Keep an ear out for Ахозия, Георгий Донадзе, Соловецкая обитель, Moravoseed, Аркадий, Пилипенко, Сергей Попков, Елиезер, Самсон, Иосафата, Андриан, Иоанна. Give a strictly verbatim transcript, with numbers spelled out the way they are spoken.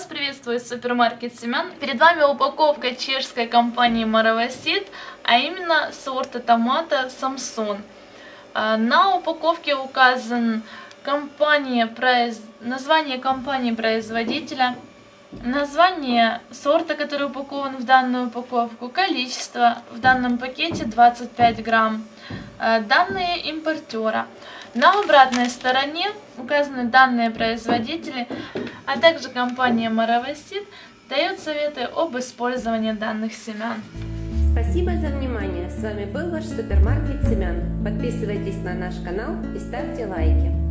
Вас приветствует супермаркет семян. Перед вами упаковка чешской компании Moravoseed, а именно сорта томата Самсон. На упаковке указан компания, название компании-производителя, название сорта, который упакован в данную упаковку, количество, в данном пакете двадцать пять грамм, данные импортера. На обратной стороне указаны данные производителей, а также компания Moravoseed дает советы об использовании данных семян. Спасибо за внимание! С вами был ваш супермаркет семян. Подписывайтесь на наш канал и ставьте лайки.